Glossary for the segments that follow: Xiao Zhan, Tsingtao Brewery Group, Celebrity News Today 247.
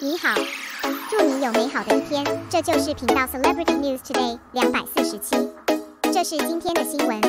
你好，祝你有美好的一天。这就是频道 Celebrity News Today 247，这是今天的新闻。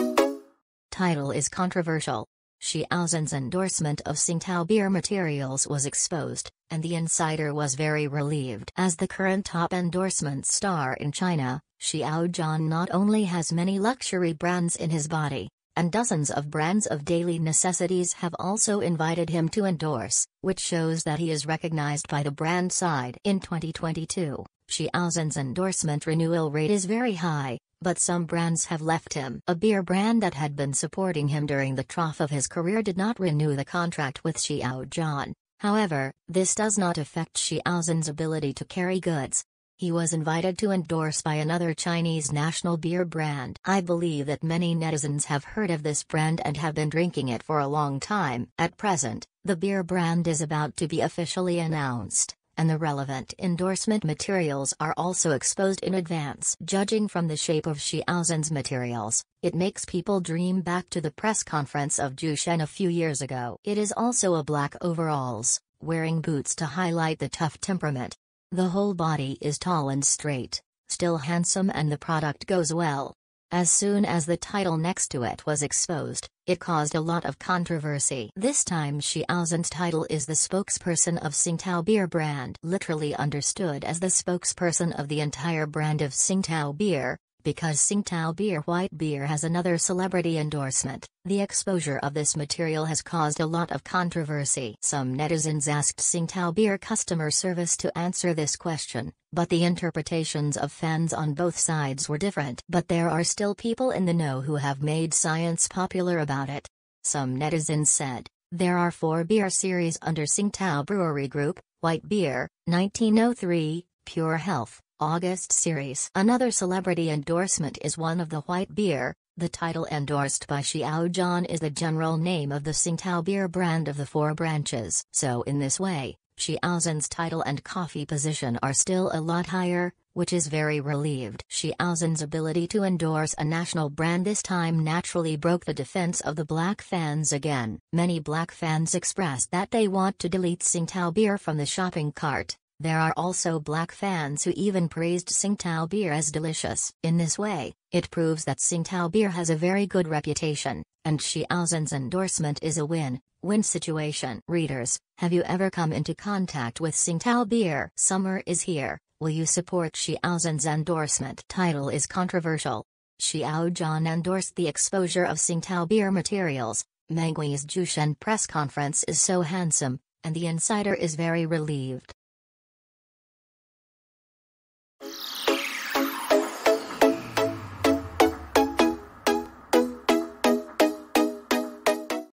Title is controversial. Xiao Zhan's endorsement of Tsingtao beer materials was exposed, and the insider was very relieved. As the current top endorsement star in China, Xiao Zhan not only has many luxury brands in his body, and dozens of brands of daily necessities have also invited him to endorse, which shows that he is recognized by the brand side. In 2022, Xiao Zhan's endorsement renewal rate is very high, but some brands have left him. A beer brand that had been supporting him during the trough of his career did not renew the contract with Xiao Zhan. However, this does not affect Xiao Zhan's ability to carry goods. He was invited to endorse by another Chinese national beer brand. I believe that many netizens have heard of this brand and have been drinking it for a long time. At present, the beer brand is about to be officially announced, and the relevant endorsement materials are also exposed in advance. Judging from the shape of Xiao Zhan's materials, it makes people dream back to the press conference of Zhu Shen a few years ago. It is also a black overalls, wearing boots to highlight the tough temperament. The whole body is tall and straight, still handsome, and the product goes well. As soon as the title next to it was exposed, it caused a lot of controversy. This time Xiao Zhan's title is the spokesperson of Tsingtao beer brand. Literally understood as the spokesperson of the entire brand of Tsingtao beer, because Tsingtao beer white beer has another celebrity endorsement. The exposure of this material has caused a lot of controversy. Some netizens asked Tsingtao Beer customer service to answer this question, but the interpretations of fans on both sides were different. But there are still people in the know who have made science popular about it. Some netizens said, there are 4 beer series under Tsingtao Brewery Group: White Beer, 1903, Pure Health, August series. Another celebrity endorsement is one of the White Beer. The title endorsed by Xiao Zhan is the general name of the Tsingtao beer brand of the 4 branches. So in this way, Xiao Zhan's title and coffee position are still a lot higher, which is very relieved. Xiao Zhan's ability to endorse a national brand this time naturally broke the defense of the black fans again. Many black fans expressed that they want to delete Tsingtao beer from the shopping cart. There are also black fans who even praised Tsingtao beer as delicious. In this way, it proves that Tsingtao beer has a very good reputation, and Xiao Zhan's endorsement is a win-win situation. Readers, have you ever come into contact with Tsingtao beer? Summer is here. Will you support Xiao Zhan's endorsement? Title is controversial. Xiao Zhan endorsed the exposure of Tsingtao beer materials. Mangui's Zhu Shen press conference is so handsome, and the insider is very relieved.